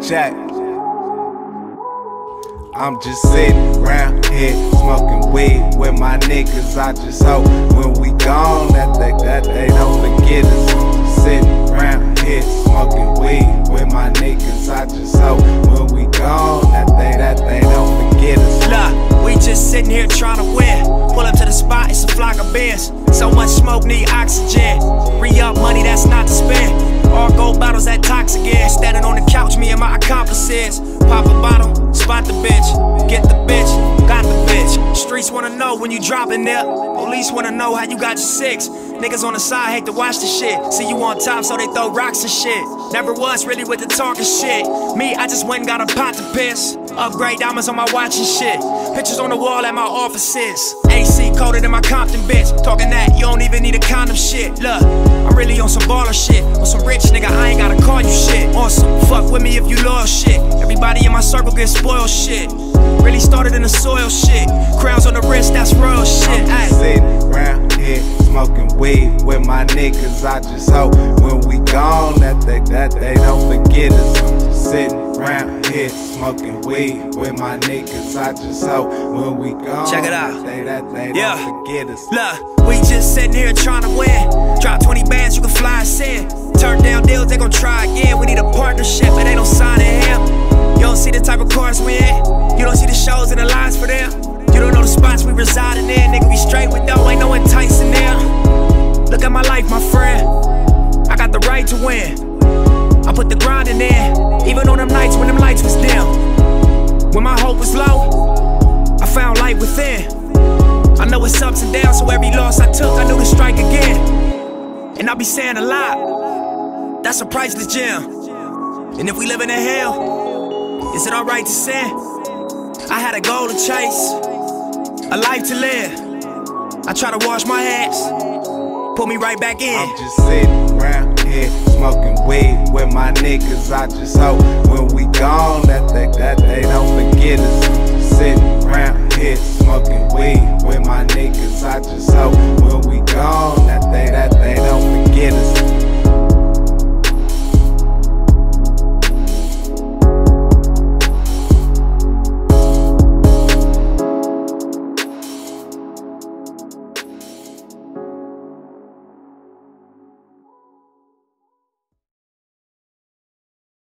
Jack. I'm just sitting round here smoking weed with my niggas. I just hope when we gone that they don't forget us. I'm just sitting round here smoking weed with my niggas. I just hope when we gone that they don't forget us. Look, we just sitting here trying to win. Pull up to the spot, it's a flock of bears. So much smoke, need oxygen. Re-up money that's not to spend. All gold bottles that toxic is. Standing on the couch, me and my accomplices. Pop a bottle, spot the bitch. Get the bitch, got the bitch. Streets wanna know when you dropping there. Police wanna know how you got your six. Niggas on the side hate to watch the shit. See you on top, so they throw rocks and shit. Never was really with the talking shit. Me, I just went and got a pot to piss. Upgrade diamonds on my watch and shit. Pictures on the wall at my offices. AC colder than my Compton bitch. Talking that, you don't even need a condom shit. Look, I'm really on some baller shit. On some rich nigga, I ain't gotta call you shit. On some fuck with me if you loyal shit. Everybody in my circle get spoiled shit. Really started in the soil shit. Crowns on the wrist, that's royal shit. I'm just sitting round here smoking weed with my niggas. I just hope when we gone that they don't forget us. I'm just sitting round here smoking weed with my niggas. I just hope when we gone, check it out, they yeah, don't forget us. Look, we just sitting here trying to win. Drop 20 bands, you can fly us in. Turn down deals, they gon' try again. We need a partnership, but they don't sign to him. You don't see the type of cars we in. You don't see the shows and the lines for them. You don't know the spots we residing in. Nigga, we straight with them, ain't no enticing them. Look at my life, my friend. I got the right to win. I put the grind in there, even on them nights when them lights was dim. When my hope was low, I found light within. I know it's ups and downs, so every loss I took, I knew to strike again. And I be saying a lot, that's a priceless gem. And if we living in hell, is it alright to sin? I had a goal to chase, a life to live. I try to wash my hands, put me right back in. I'm just sitting around here smoking weed with my niggas. I just hope when we